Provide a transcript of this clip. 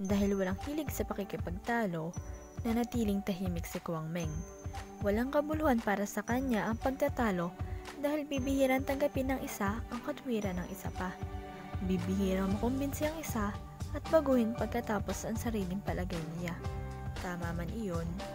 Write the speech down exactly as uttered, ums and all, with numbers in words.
Dahil walang hilig sa pakikipagtalo, nanatiling tahimik si Kwang Meng. Walang kabuluhan para sa kanya ang pagtatalo dahil bibihirang tanggapin ng isa ang katwiran ng isa pa. Bibihirang makumbinsi ang isa at baguhin pagkatapos ang sariling palagay niya. Tama man iyon